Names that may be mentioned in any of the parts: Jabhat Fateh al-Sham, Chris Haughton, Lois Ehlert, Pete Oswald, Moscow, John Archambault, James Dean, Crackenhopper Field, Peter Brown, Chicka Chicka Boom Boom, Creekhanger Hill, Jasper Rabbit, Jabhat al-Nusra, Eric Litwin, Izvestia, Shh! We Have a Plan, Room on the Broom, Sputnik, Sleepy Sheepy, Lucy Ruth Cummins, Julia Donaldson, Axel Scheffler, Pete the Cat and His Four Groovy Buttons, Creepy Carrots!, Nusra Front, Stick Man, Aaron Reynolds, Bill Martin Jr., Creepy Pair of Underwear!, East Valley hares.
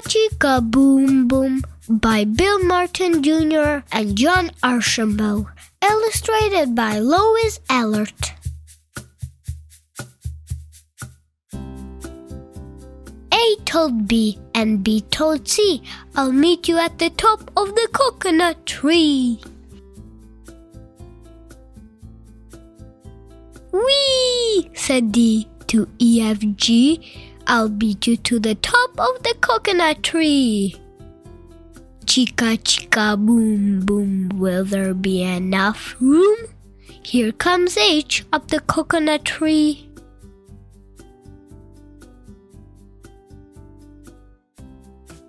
Chicka Chicka Boom Boom by Bill Martin Jr. and John Archambault, illustrated by Lois Ehlert. A told B and B told C, "I'll meet you at the top of the coconut tree." "Whee!" said D to E, F, G. "I'll beat you to the top of the coconut tree." "Chicka chicka boom boom, will there be enough room? Here comes H up the coconut tree."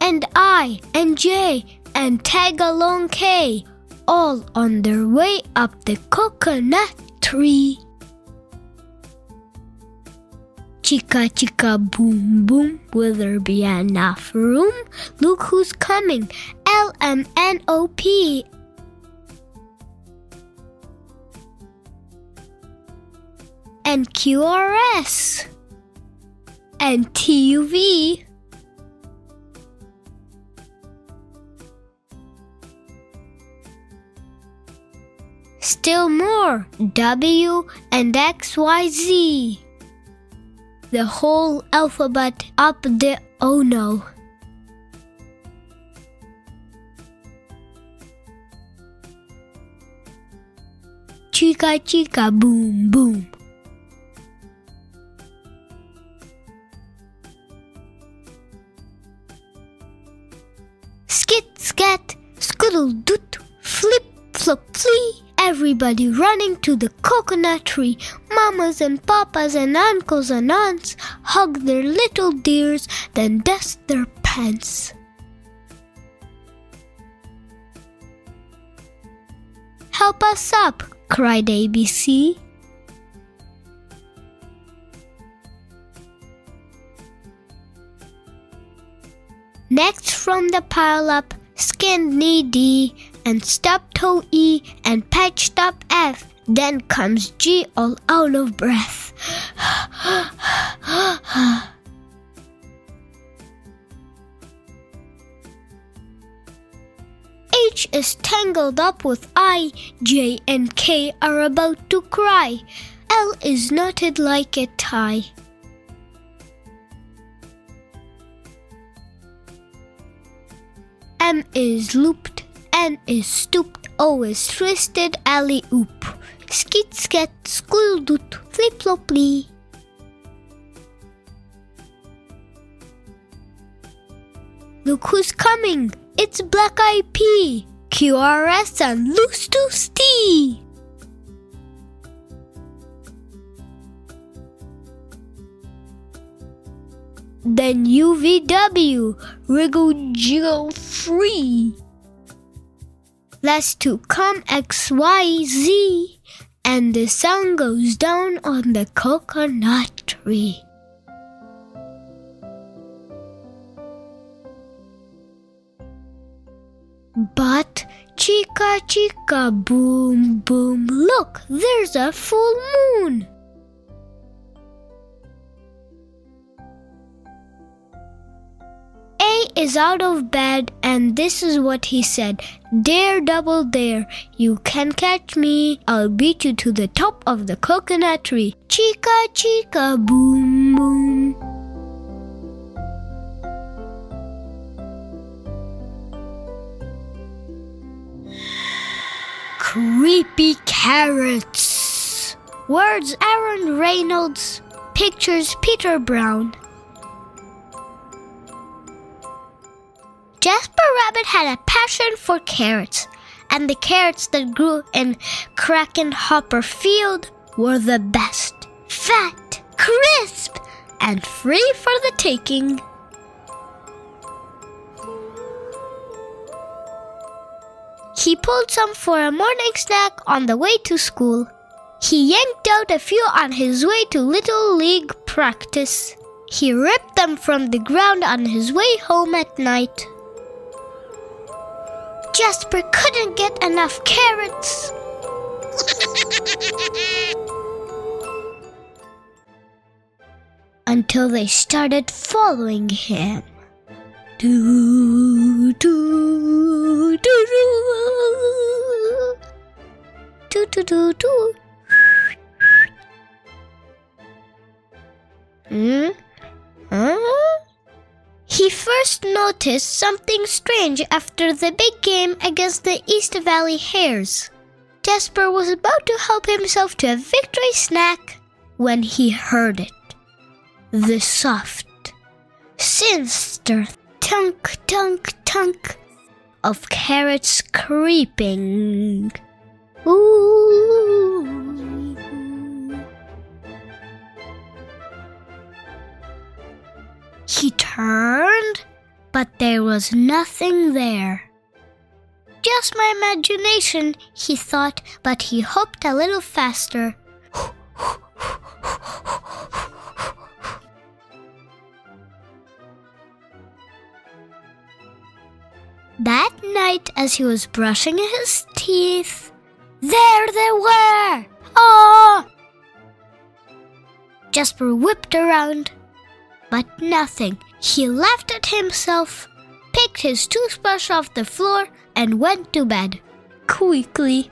And I and J and tag along K, all on their way up the coconut tree. "Chicka chicka boom boom, will there be enough room? Look who's coming, LMNOP. And QRS. And TUV. Still more, W and XYZ. The whole alphabet up the oh no. Chicka chicka boom boom. Skit scat, scuddle doot, flip flop flea. Everybody running to the coconut tree. Mamas and papas and uncles and aunts hug their little dears, then dust their pants. "Help us up!" cried ABC. Next from the pile-up, skinned knee D, and stub toe E, and patched up F. Then comes G, all out of breath. H is tangled up with I, J and K are about to cry. L is knotted like a tie. M is looped, N is stooped, O is twisted, alley-oop. Skit, scat, scoodle-doot, flip-flop-lee. Look who's coming, it's Black Eyed Pea, QRS and Loose Tooth T. Then UVW, wriggle jiggle free. Last to come XYZ, and the sun goes down on the coconut tree. But chicka chicka boom boom, look, there's a full moon. A is out of bed, and this is what he said. "Dare, double dare, you can catch me. I'll beat you to the top of the coconut tree. Chicka chicka boom boom." Creepy Carrots. Words Aaron Reynolds. Pictures Peter Brown. Jasper Rabbit had a passion for carrots, and the carrots that grew in Crackenhopper Field were the best. Fat, crisp, and free for the taking. He pulled some for a morning snack on the way to school. He yanked out a few on his way to Little League practice. He ripped them from the ground on his way home at night. Jasper couldn't get enough carrots. Until they started following him. Do do do do do do do do. He first noticed something strange after the big game against the East Valley Hares. Jasper was about to help himself to a victory snack when he heard it. The soft, sinister tunk, tunk, tunk of carrots creeping. Ooh. He turned, but there was nothing there. Just my imagination, he thought, but he hopped a little faster. That night, as he was brushing his teeth, there they were! Oh! Jasper whipped around. But nothing. He laughed at himself, picked his toothbrush off the floor, and went to bed. Quickly.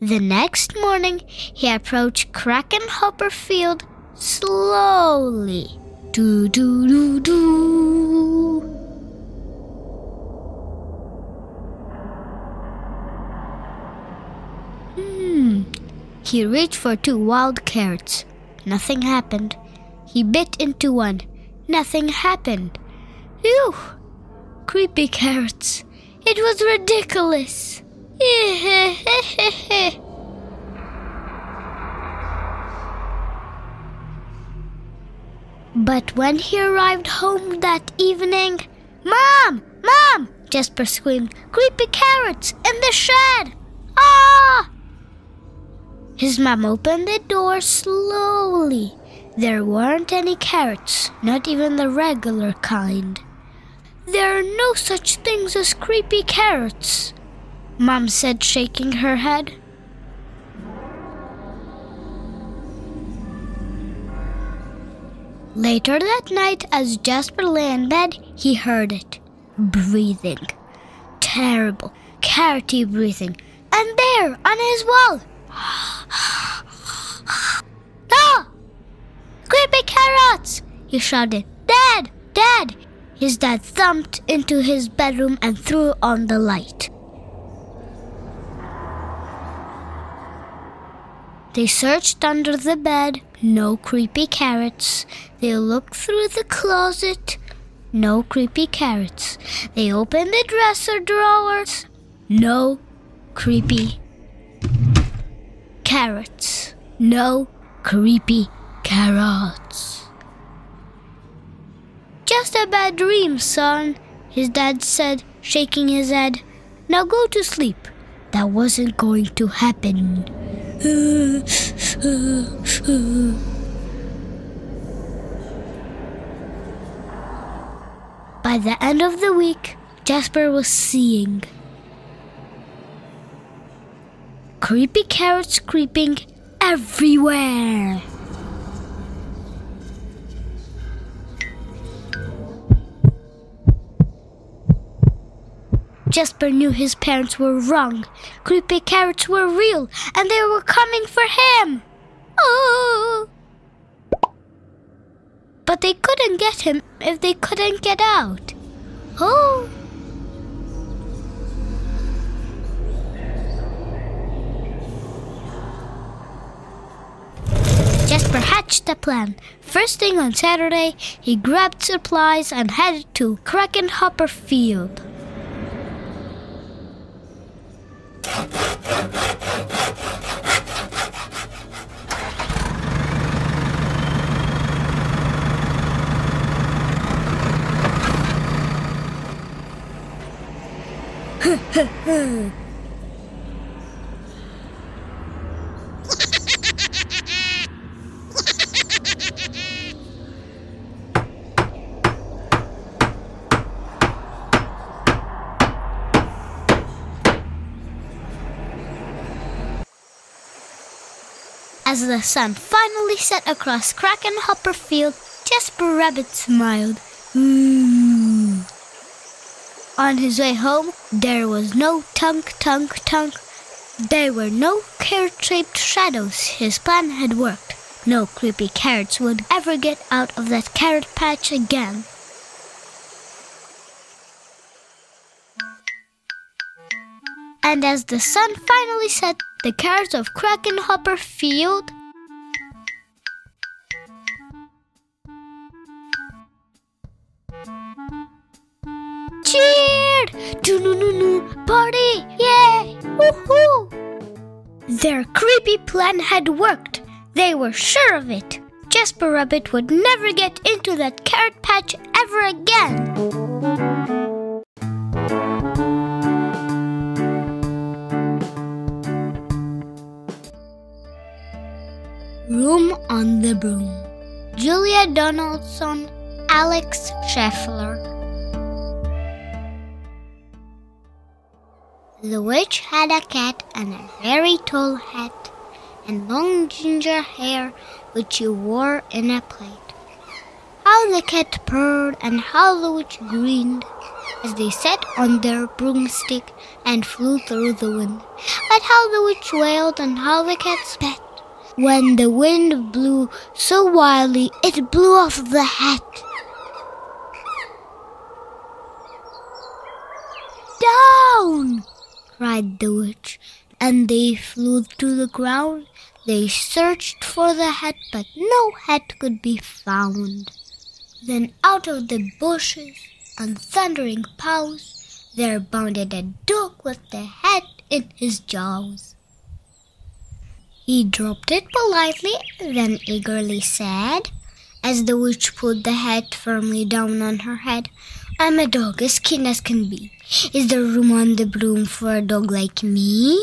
The next morning, he approached Crackenhopper Field slowly. Do do do do. He reached for two wild carrots. Nothing happened. He bit into one. Nothing happened. Ew! Creepy carrots. It was ridiculous. But when he arrived home that evening, Mom! Mom! Jasper screamed, "Creepy carrots in the shed!" Ah! His mom opened the door slowly. There weren't any carrots, not even the regular kind. There are no such things as creepy carrots, Mom said, shaking her head. Later that night, as Jasper lay in bed, he heard it. Breathing. Terrible, carroty breathing. And there, on his wall, "No! Creepy carrots!" he shouted. "Dad! Dad!" His dad thumped into his bedroom and threw on the light. They searched under the bed. No creepy carrots. They looked through the closet. No creepy carrots. They opened the dresser drawers. No creepy carrots. No creepy carrots. "Just a bad dream, son," his dad said, shaking his head. "Now go to sleep." That wasn't going to happen. By the end of the week, Jasper was seeing creepy carrots creeping everywhere. Jasper knew his parents were wrong. Creepy carrots were real, and they were coming for him. Oh! But they couldn't get him if they couldn't get out. Oh! Jasper hatched a plan. First thing on Saturday, he grabbed supplies and headed to Crackenhopper Field. as the sun finally set across Crackenhopper Field, Jasper Rabbit smiled. Ooh. On his way home, there was no tunk. There were no carrot-shaped shadows. His plan had worked. No creepy carrots would ever get out of that carrot patch again. And as the sun finally set, the carrots of Crackenhopper Field cheered! Do-no-no-no! Party! Yay! Woohoo! Their creepy plan had worked. They were sure of it. Jasper Rabbit would never get into that carrot patch ever again. Room on the Broom. Julia Donaldson, Axel Scheffler. The witch had a cat and a very tall hat and long ginger hair which she wore in a plait. How the cat purred and how the witch grinned as they sat on their broomstick and flew through the wind. But how the witch wailed and how the cat spat. When the wind blew so wildly, it blew off the hat. Down! Cried the witch, and they flew to the ground. They searched for the hat, but no hat could be found. Then out of the bushes and thundering paws, there bounded a dog with the hat in his jaws. He dropped it politely, then eagerly said, as the witch put the hat firmly down on her head, "I'm a dog, as keen as can be. Is there room on the broom for a dog like me?"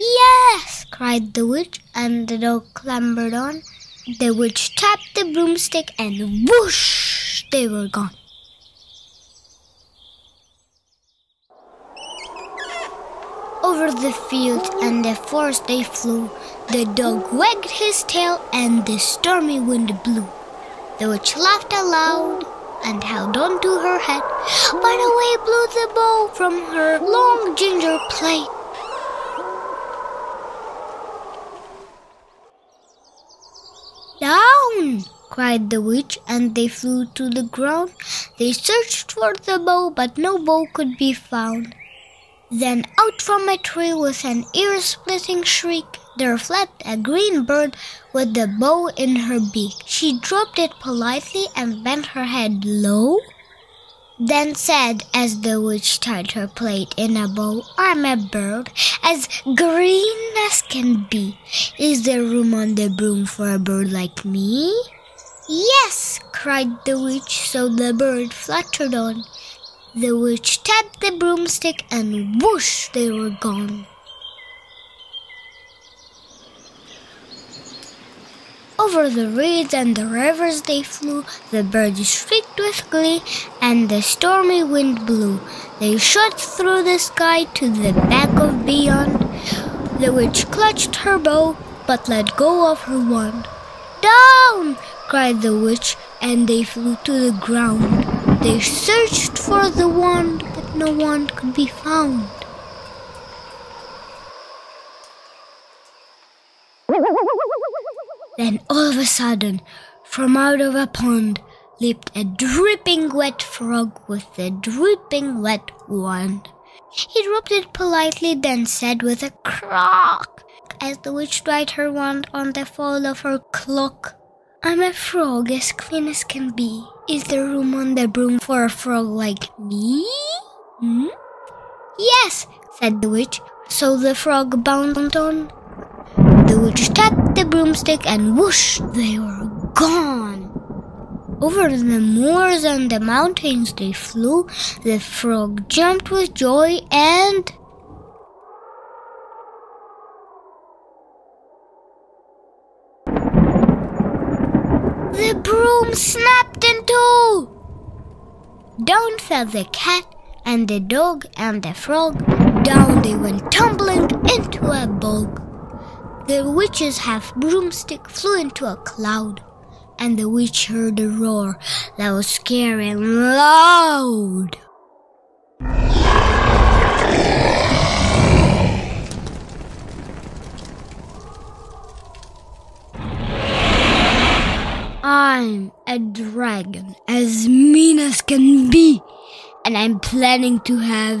"Yes!" cried the witch, and the dog clambered on. The witch tapped the broomstick and whoosh, they were gone. Over the fields and the forest they flew. The dog wagged his tail and the stormy wind blew. The witch laughed aloud and held on to her hat, but away blew the bow from her long ginger plait. "Down!" cried the witch, and they flew to the ground. They searched for the bow, but no bow could be found. Then out from a tree with an ear-splitting shriek, there flapped a green bird with the bow in her beak. She dropped it politely and bent her head low, then said, as the witch tied her plait in a bow, "I'm a bird, as green as can be. Is there room on the broom for a bird like me?" "Yes!" cried the witch, so the bird fluttered on. The witch tapped the broomstick and whoosh, they were gone. Over the reeds and the rivers they flew. The birds shrieked with glee and the stormy wind blew. They shot through the sky to the back of beyond. The witch clutched her bow but let go of her wand. "Down!" cried the witch, and they flew to the ground. They searched for the wand, but no wand could be found. Then all of a sudden, from out of a pond, leaped a dripping wet frog with a dripping wet wand. He dropped it politely, then said with a croak, as the witch dried her wand on the fall of her cloak, "I'm a frog, as clean as can be. Is there room on the broom for a frog like me?" "Yes," said the witch, so the frog bounded on. The witch tapped the broomstick and whoosh, they were gone. Over the moors and the mountains they flew. The frog jumped with joy and... the broom snapped in two! Down fell the cat and the dog and the frog. Down they went tumbling into a bog. The witch's half-broomstick flew into a cloud, and the witch heard a roar that was scary and loud. I'm a dragon, as mean as can be, and I'm planning to have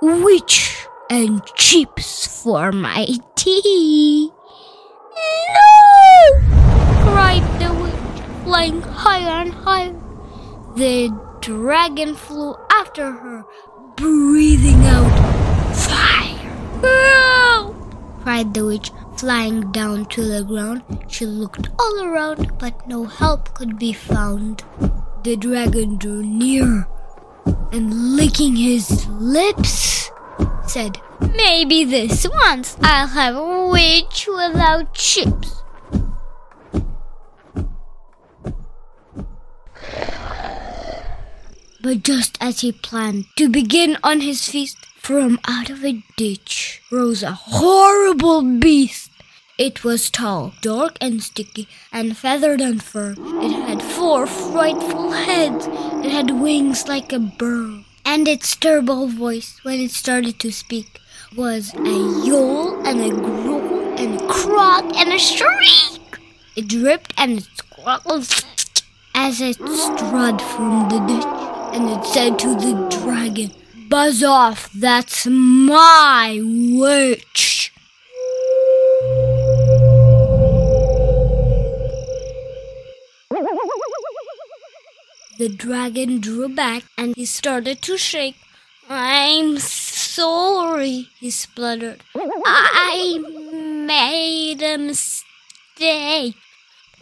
witch and chips for my tea. No! cried the witch, flying higher and higher. The dragon flew after her, breathing out fire. Help! cried the witch, flying down to the ground. She looked all around, but no help could be found. The dragon drew near and, licking his lips, said, "Maybe this once I'll have a witch without chips." But just as he planned to begin on his feast, from out of a ditch rose a horrible beast. It was tall, dark and sticky, and feathered and furred. It had four frightful heads. It had wings like a bird. And its terrible voice, when it started to speak, was a yowl and a growl and a croak and a shriek. It dripped and it squawked as it strode from the ditch. And it said to the dragon, "Buzz off, that's my witch." The dragon drew back and he started to shake. "I'm sorry," he spluttered. "I made a mistake.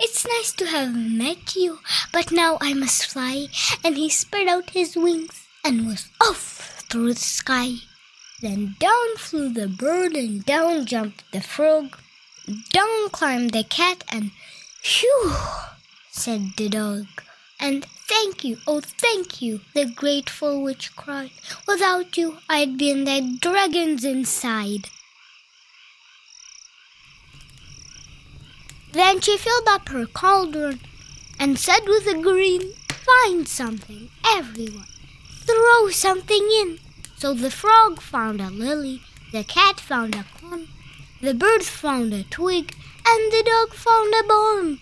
It's nice to have met you, but now I must fly." And he spread out his wings and was off through the sky. Then down flew the bird, and down jumped the frog. Down climbed the cat, and "Phew!" said the dog. And "Thank you, oh thank you," the grateful witch cried. "Without you, I'd be in that dragon's inside." Then she filled up her cauldron and said with a grin, "Find something, everyone. Throw something in." So the frog found a lily, the cat found a corn, the bird found a twig, and the dog found a bone.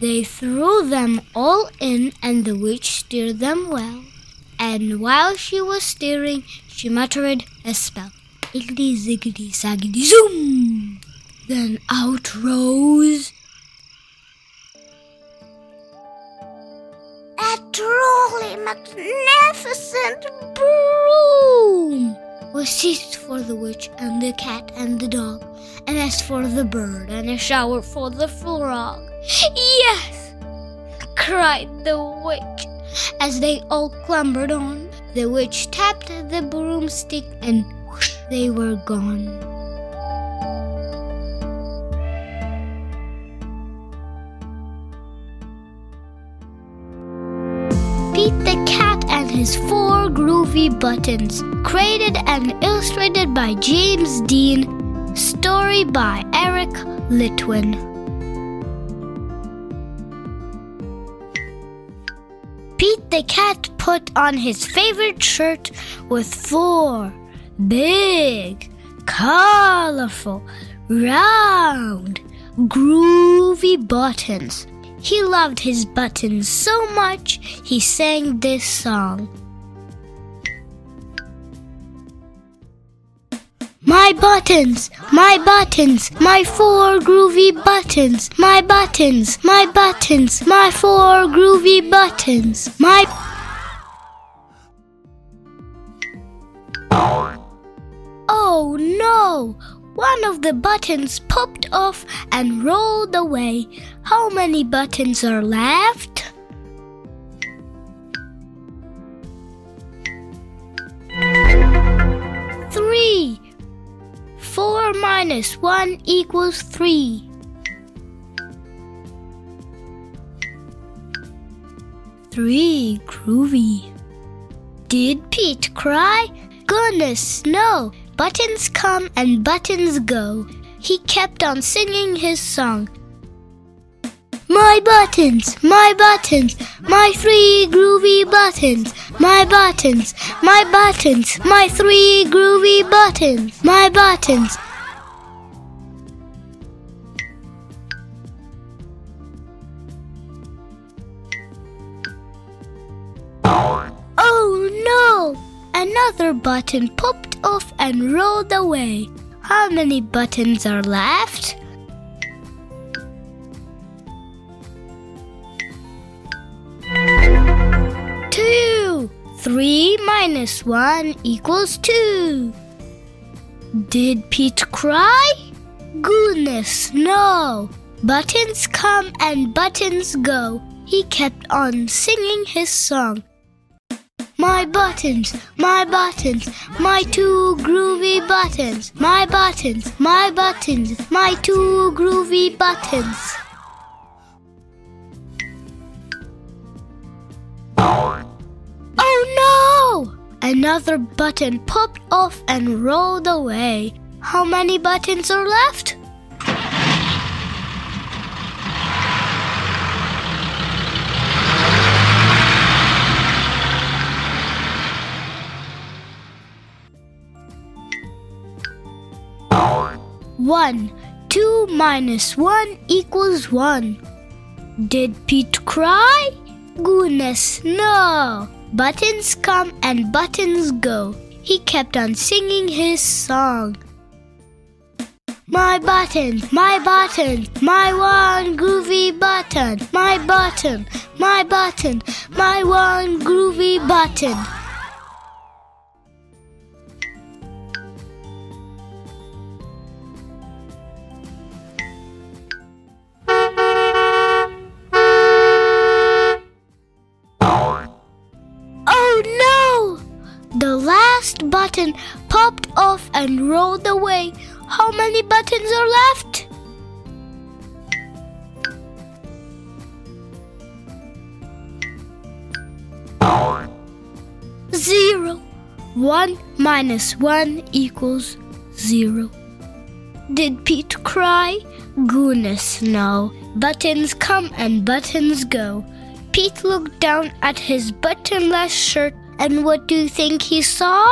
They threw them all in, and the witch stirred them well. And while she was stirring, she muttered a spell. Iggity ziggity saggity zoom! Then out rose a truly magnificent broom. Was seized for the witch and the cat and the dog, and as for the bird, and a shower for the frog. "Yes!" cried the witch as they all clambered on. The witch tapped the broomstick and whoosh, they were gone. Pete the Cat and His Four Groovy Buttons, created and illustrated by James Dean, story by Eric Litwin. Pete the Cat put on his favorite shirt with four big, colorful, round, groovy buttons. He loved his buttons so much, he sang this song. "My buttons, my buttons, my four groovy buttons. My buttons, my buttons, my four groovy buttons. My..." Oh no! One of the buttons popped off and rolled away. How many buttons are left? Three. 4 minus 1 equals 3. 3 groovy. Did Pete cry? Goodness, no! buttons come and buttons go. He kept on singing his song. My buttons, my buttons, my three groovy buttons, my buttons, my buttons, my three groovy buttons, my buttons. Oh no! Another button popped off and rolled away. How many buttons are left? Two! 3 minus 1 equals 2. Did Pete cry? Goodness, no! Buttons come and buttons go. He kept on singing his song. My buttons, my buttons, my two groovy buttons, my buttons, my buttons, my two groovy buttons. Oh no! Another button popped off and rolled away. How many buttons are left? 1. 2 minus 1 equals 1. Did Pete cry? Goodness, no! Buttons come and buttons go. He kept on singing his song. My buttons, my buttons, my one groovy button, my button, my button, my one groovy button. Button popped off and rolled away. How many buttons are left? 0. 1 minus 1 equals 0. Did Pete cry? Goodness, no. Buttons come and buttons go. Pete looked down at his buttonless shirt, and what do you think he saw?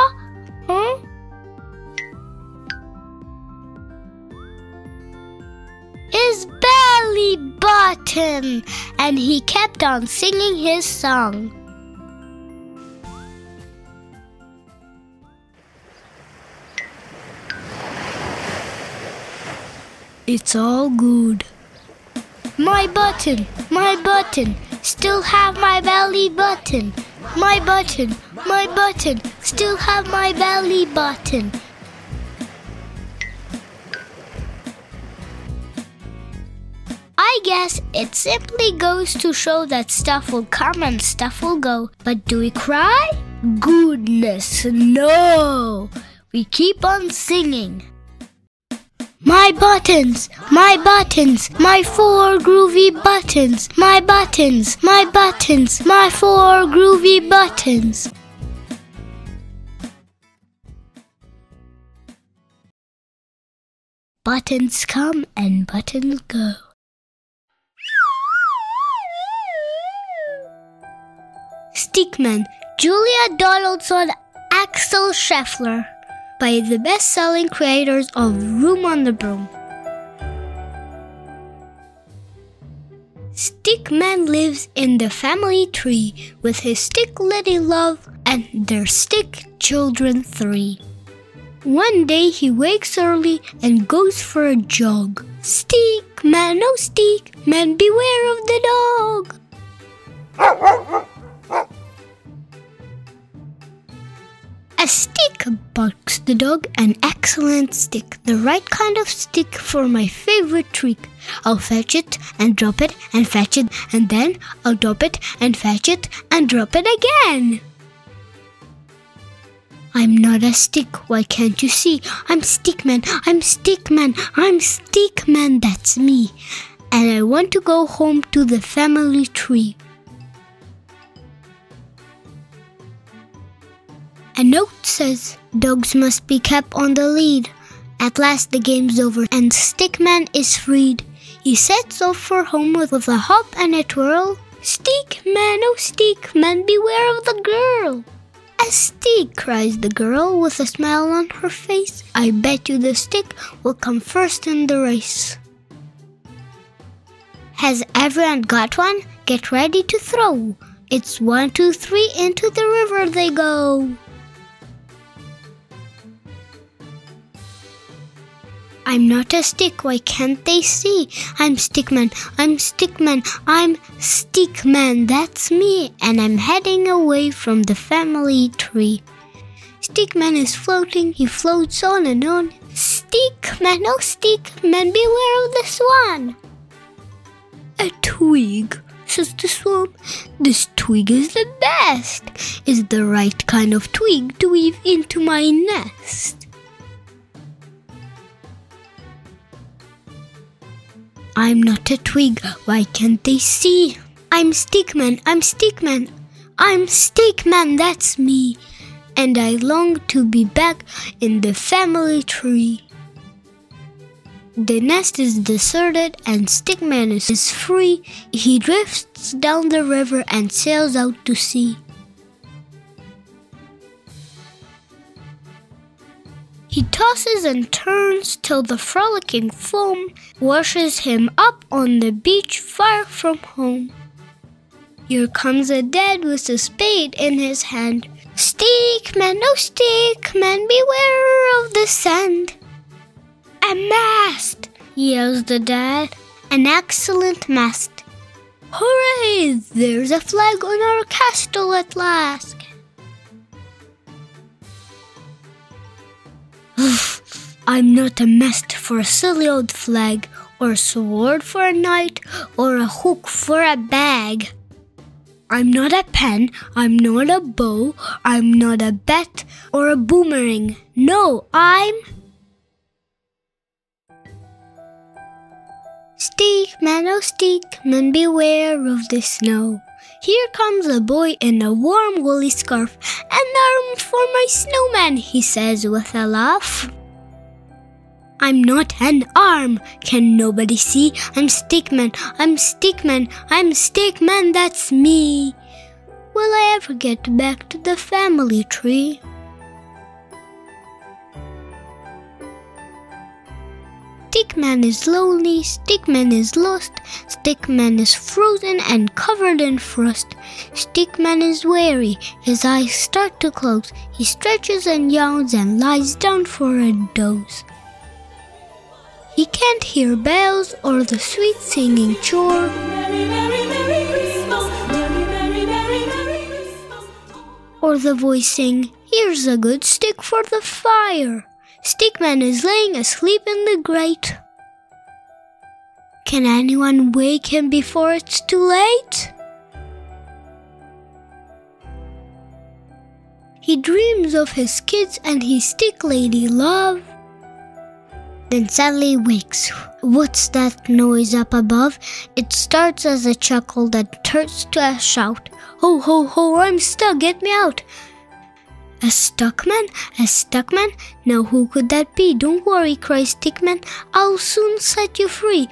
Huh? His belly button! And he kept on singing his song. It's all good. My button, still have my belly button. My button, still have my belly button. I guess it simply goes to show that stuff will come and stuff will go. But do we cry? Goodness, no! We keep on singing. My buttons, my four groovy buttons, my buttons, my buttons, my four groovy buttons. Buttons come and buttons go. Stick Man, Julia Donaldson, Axel Scheffler. By the best-selling creators of Room on the Broom. Stick Man lives in the family tree with his stick lady love and their stick children 3. One day he wakes early and goes for a jog. Stick Man, oh Stick Man, beware of the dog! A stick, barks the dog, an excellent stick, the right kind of stick for my favorite trick. I'll fetch it and drop it, and then I'll drop it and fetch it and drop it again. I'm not a stick, why can't you see? I'm Stick Man, I'm Stick Man, I'm Stick Man, that's me. And I want to go home to the family tree. A note says, dogs must be kept on the lead. At last the game's over and Stick Man is freed. He sets off for home with a hop and a twirl. Stick Man, oh Stick Man, beware of the girl. A stick, cries the girl with a smile on her face. I bet you the stick will come first in the race. Has everyone got one? Get ready to throw. It's 1, 2, 3, into the river they go. I'm not a stick, why can't they see? I'm Stickman, I'm Stickman, I'm Stickman, that's me, and I'm heading away from the family tree. Stickman is floating, he floats on and on. Stickman, oh Stickman, beware of the swan. A twig, says the swan, this twig is the best. It's the right kind of twig to weave into my nest. I'm not a twig, why can't they see? I'm Stickman, I'm Stickman, I'm Stickman, that's me. And I long to be back in the family tree. The nest is deserted and Stickman is free. He drifts down the river and sails out to sea. He tosses and turns till the frolicking foam washes him up on the beach far from home. Here comes a dad with a spade in his hand. Stickman, oh Stickman, beware of the sand. A mast, yells the dad, an excellent mast. Hooray, there's a flag on our castle at last. I'm not a mast for a silly old flag, or a sword for a knight, or a hook for a bag. I'm not a pen, I'm not a bow, I'm not a bat, or a boomerang. No, I'm... Stickman, oh Stickman, beware of the snow. Here comes a boy in a warm woolly scarf. An arm for my snowman, he says with a laugh. I'm not an arm, can nobody see? I'm Stickman, I'm Stickman, I'm Stickman, that's me. Will I ever get back to the family tree? Stickman is lonely, Stickman is lost, Stickman is frozen and covered in frost. Stickman is weary, his eyes start to close, he stretches and yawns and lies down for a doze. He can't hear bells or the sweet singing chore. Or the voice saying, here's a good stick for the fire. Stickman is laying asleep in the grate. Can anyone wake him before it's too late? He dreams of his kids and his stick lady love. Then suddenly wakes. What's that noise up above? It starts as a chuckle that turns to a shout. Ho ho ho, I'm stuck, get me out! A stuckman? A stuckman? Now who could that be? Don't worry, cries Stickman, I'll soon set you free.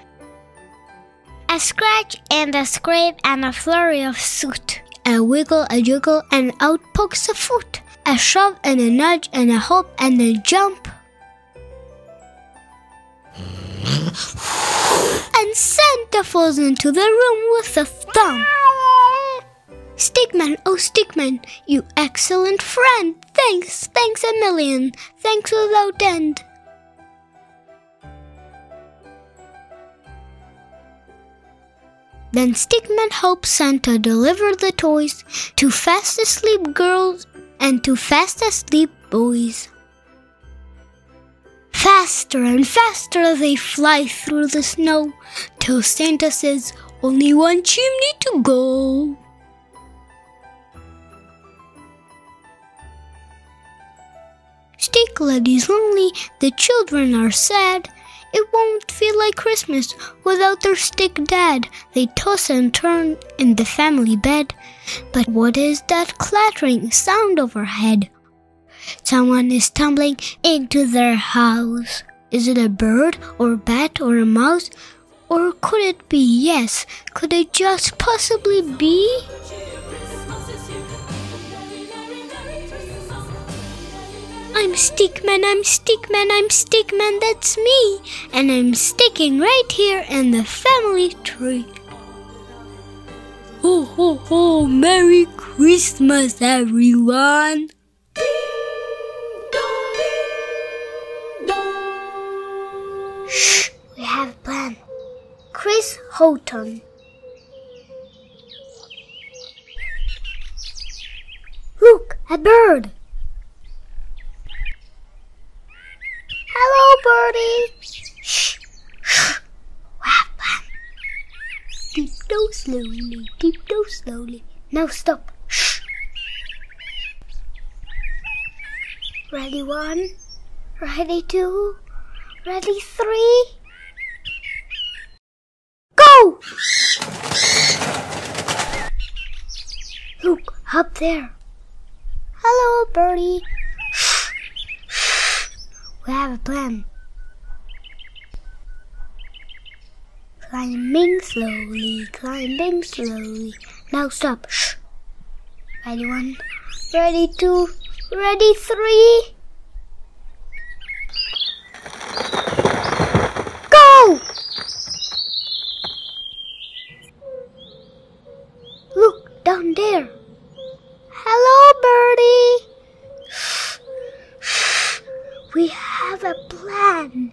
A scratch and a scrape and a flurry of soot. A wiggle, a jiggle, and out pokes a foot. A shove and a nudge and a hop and a jump. And Santa falls into the room with a thump. Stickman, oh Stickman, you excellent friend, thanks, thanks a million, thanks without end. Then Stickman helps Santa deliver the toys to fast asleep girls and to fast asleep boys. Faster and faster they fly through the snow, till Santa says, only one chimney to go. Stick Lady's lonely, the children are sad. It won't feel like Christmas without their stick dad. They toss and turn in the family bed. But what is that clattering sound overhead? Someone is tumbling into their house. Is it a bird or a bat or a mouse? Or could it be yes? Could it just possibly be? I'm Stick Man, I'm Stick Man, I'm Stick Man, that's me! And I'm sticking right here in the family tree. Ho ho ho, Merry Christmas everyone! Shh! We have a plan. Chris Haughton. Look, a bird! Hello, birdie! Shh! Shh! We have a plan. Deep down slowly. Now stop! Shh! Ready one, ready two, ready three. Go! Look, up there. Hello, birdie. Shh! Shh! We have a plan. Climbing slowly. Now stop. Shh! Ready one, ready two, ready three. Go! Look, down there. Hello, birdie. Shh, shh. We have a plan.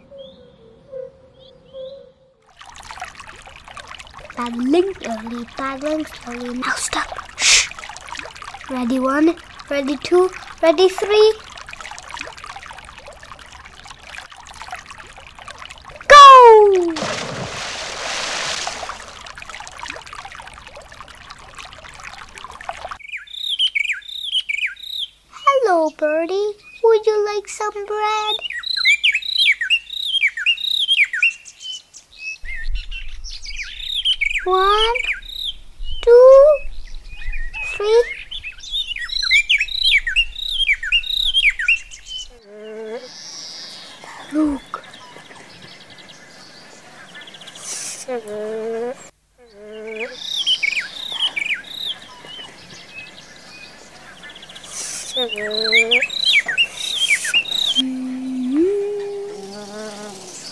Paddling slowly. Now stop. Shh. Ready one, ready two, ready three. Hello, birdie. Would you like some bread? One, two, three. Look.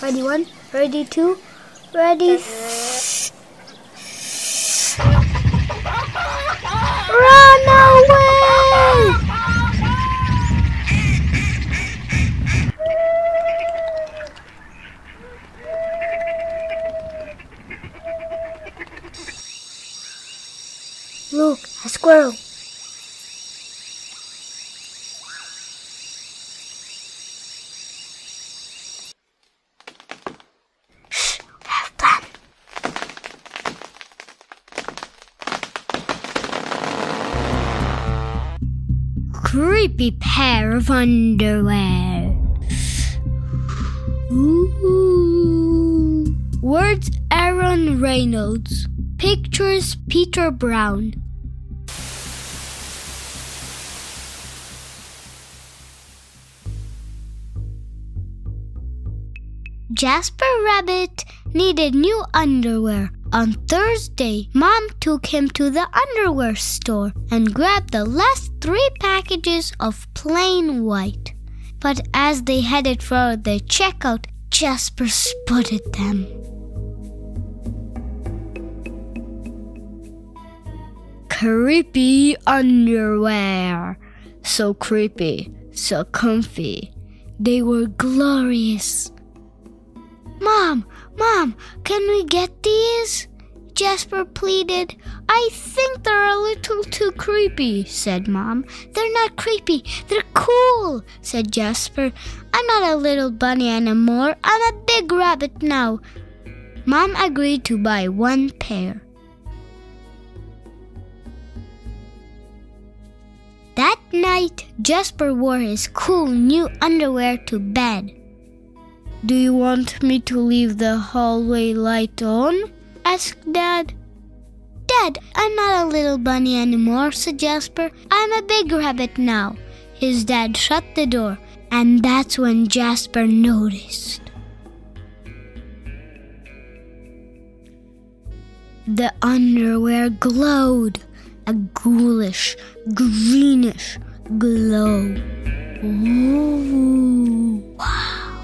Ready one, ready two, ready Run away! Look, a squirrel. Creepy pair of underwear. Ooh. Words Aaron Reynolds. Pictures Peter Brown. Jasper Rabbit needed new underwear. On Thursday, Mom took him to the underwear store and grabbed the last 3 packages of plain white. But as they headed for the checkout, Jasper spotted them. Creepy underwear. So creepy, so comfy. They were glorious. Mom, can we get these? Jasper pleaded. I think they're a little too creepy, said Mom. They're not creepy, they're cool, said Jasper. I'm not a little bunny anymore, I'm a big rabbit now. Mom agreed to buy 1 pair. That night, Jasper wore his cool new underwear to bed. Do you want me to leave the hallway light on? Asked Dad. Dad, I'm not a little bunny anymore, said Jasper. I'm a big rabbit now. His dad shut the door, and that's when Jasper noticed. The underwear glowed, a ghoulish, greenish glow. Ooh, wow.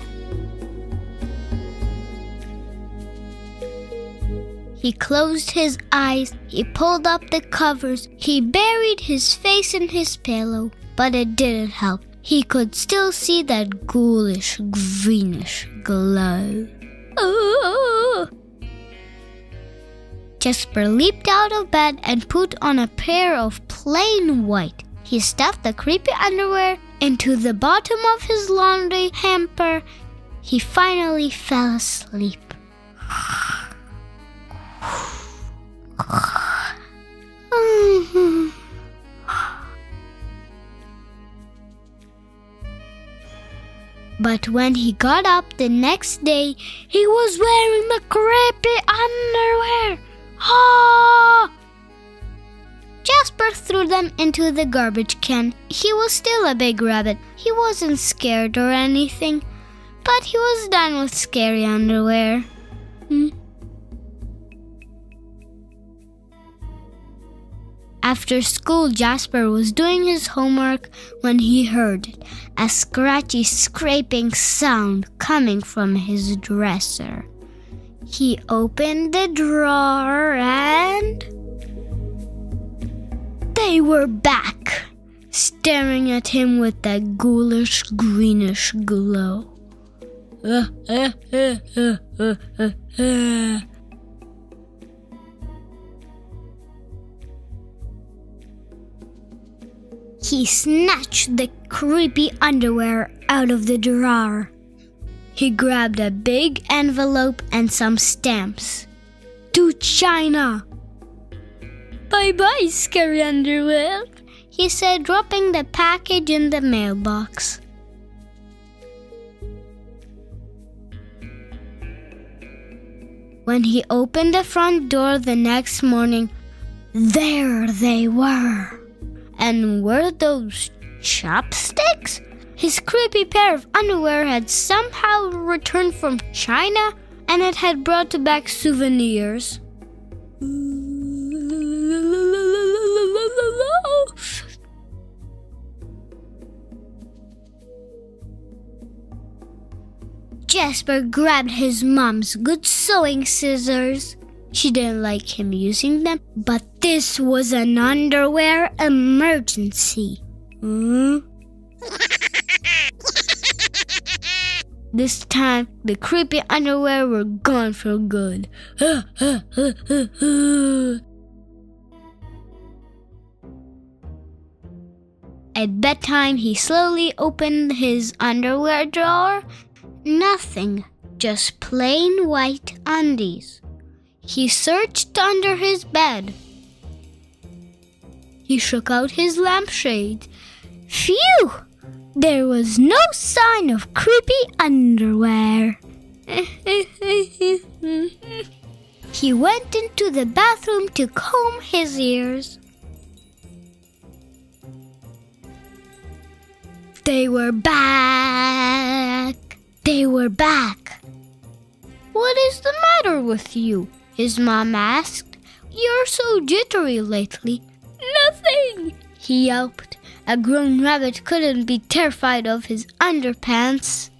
He closed his eyes, he pulled up the covers, he buried his face in his pillow, but it didn't help. He could still see that ghoulish, greenish glow. Ooh. Jasper leaped out of bed and put on a pair of plain white. He stuffed the creepy underwear into the bottom of his laundry hamper. He finally fell asleep. But when he got up the next day, he was wearing the creepy underwear. Ah! Jasper threw them into the garbage can. He was still a big rabbit. He wasn't scared or anything, but he was done with scary underwear. After school, Jasper was doing his homework when he heard a scratchy, scraping sound coming from his dresser. He opened the drawer and they were back, staring at him with that ghoulish, greenish glow. He snatched the creepy underwear out of the drawer. He grabbed a big envelope and some stamps. To China! Bye-bye, scary underwear, he said, dropping the package in the mailbox. When he opened the front door the next morning, there they were. And were those chopsticks? His creepy pair of underwear had somehow returned from China, and it had brought back souvenirs. Jasper grabbed his mom's good sewing scissors. She didn't like him using them, but this was an underwear emergency. This time, the creepy underwear were gone for good. At bedtime, he slowly opened his underwear drawer. Nothing, just plain white undies. He searched under his bed. He shook out his lampshade. Phew! There was no sign of creepy underwear. He went into the bathroom to comb his ears. They were back. They were back. What is the matter with you? His mom asked. You're so jittery lately. Nothing, he yelped. A grown rabbit couldn't be terrified of his underpants.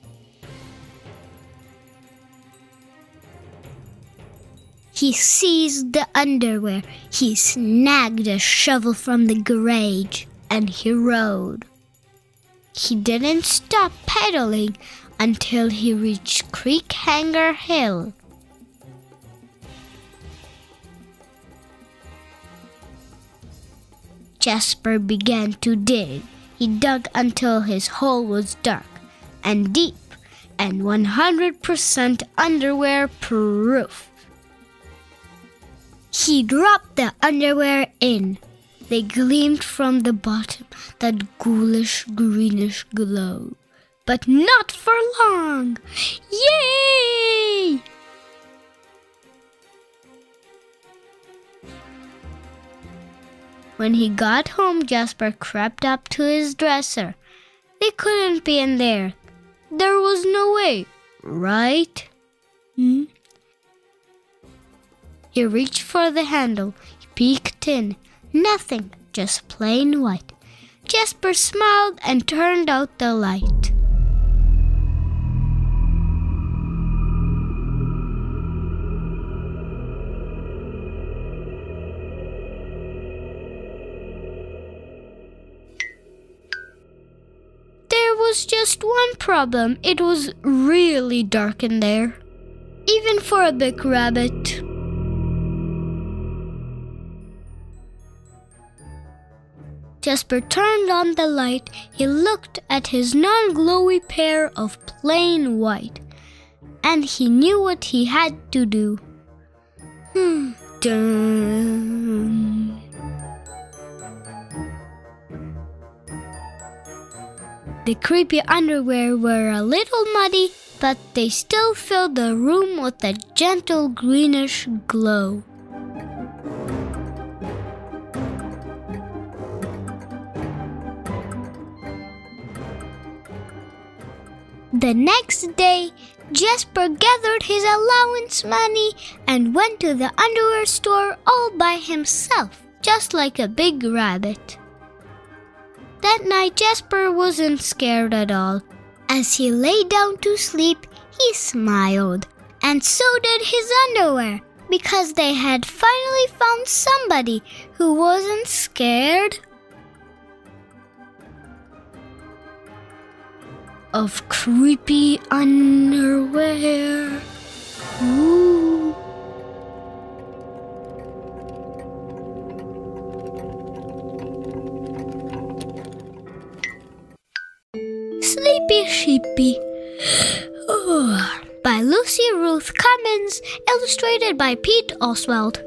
He seized the underwear. He snagged a shovel from the garage, and he rode. He didn't stop pedaling until he reached Creekhanger Hill. Jasper began to dig. He dug until his hole was dark and deep and 100% underwear proof. He dropped the underwear in. They gleamed from the bottom, that ghoulish, greenish glow. But not for long. Yay! When he got home, Jasper crept up to his dresser. They couldn't be in there. There was no way, right? Hmm? He reached for the handle. He peeked in. Nothing, just plain white. Jasper smiled and turned out the light. There was just one problem. It was really dark in there, even for a big rabbit. Jasper turned on the light. He looked at his non-glowy pair of plain white, and he knew what he had to do. Dun. The creepy underwear were a little muddy, but they still filled the room with a gentle greenish glow. The next day, Jasper gathered his allowance money and went to the underwear store all by himself, just like a big rabbit. That night, Jasper wasn't scared at all. As he lay down to sleep, he smiled. And so did his underwear, because they had finally found somebody who wasn't scared of creepy underwear. Ooh. Sleepy Sheepy by Lucy Ruth Cummins, illustrated by Pete Oswald.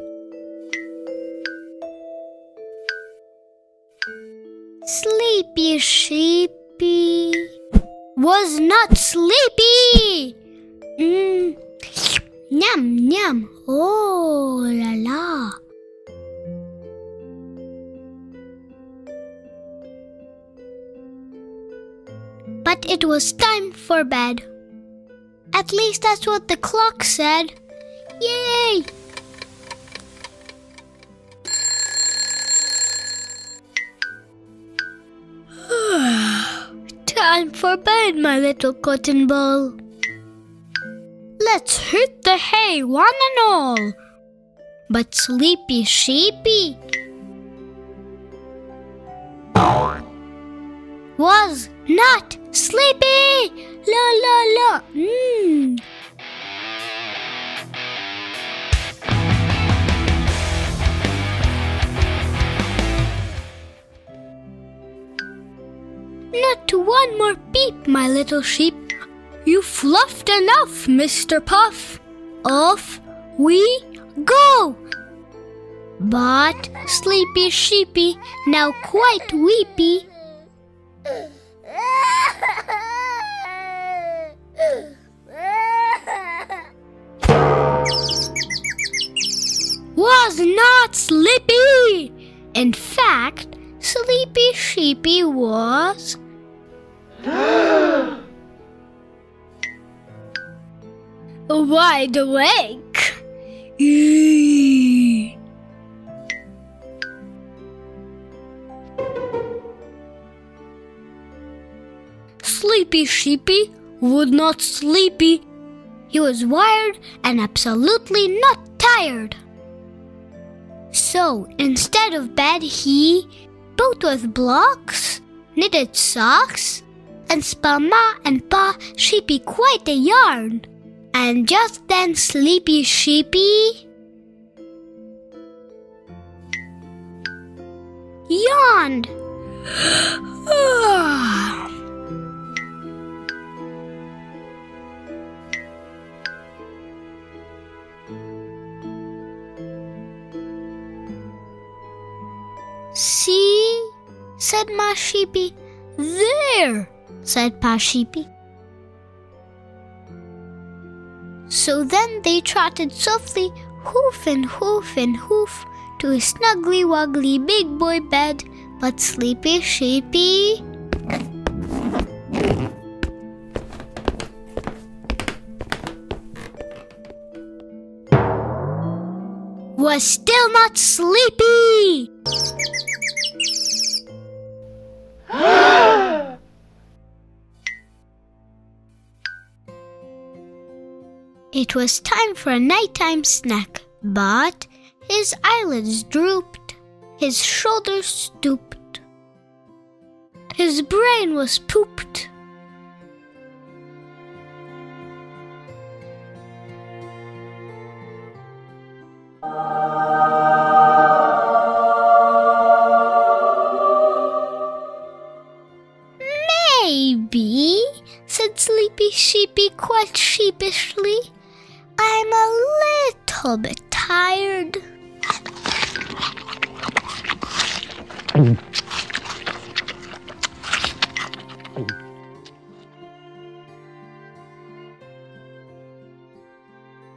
Sleepy Sheepy was not sleepy. Yum, yum. Oh, la, la. But it was time for bed. At least that's what the clock said. Yay! Time for bed, my little cotton ball. Let's hit the hay, one and all. But Sleepy Sheepy was not sleepy. La la la. Not one more peep, my little sheep. You fluffed enough, Mr. Puff. Off we go. But Sleepy Sheepy, now quite weepy, was not sleepy. In fact, Sleepy Sheepy was wide awake. Eee. Sleepy Sheepy would not sleepy. He was wired and absolutely not tired. So instead of bed, he built with blocks, knitted socks, and spun Ma and Pa Sheepy quite a yarn. And just then, Sleepy Sheepy yawned. See, said Ma Sheepy. There, said Pa Sheepy. So then they trotted softly, hoof and hoof and hoof, to a snuggly wuggly big boy bed. But Sleepy Sheepy was still not sleepy. It was time for a nighttime snack, but his eyelids drooped, his shoulders stooped, his brain was pooped. Maybe, said Sleepy Sheepy quite sheepishly, I'm a little bit tired.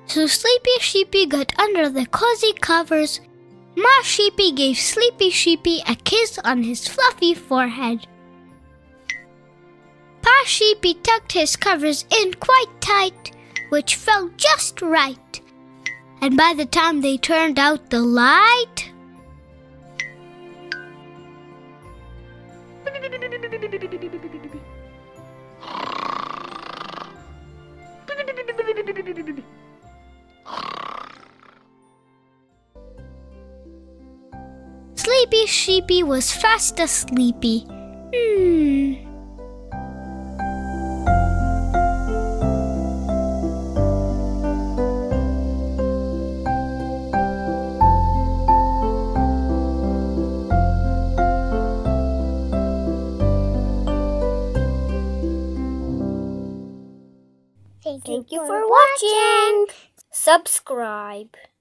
So Sleepy Sheepy got under the cozy covers. Ma Sheepy gave Sleepy Sheepy a kiss on his fluffy forehead. Pa Sheepy tucked his covers in quite tight, which felt just right. And by the time they turned out the light, Sleepy Sheepy was fast asleepy. Thank you for watching. Subscribe.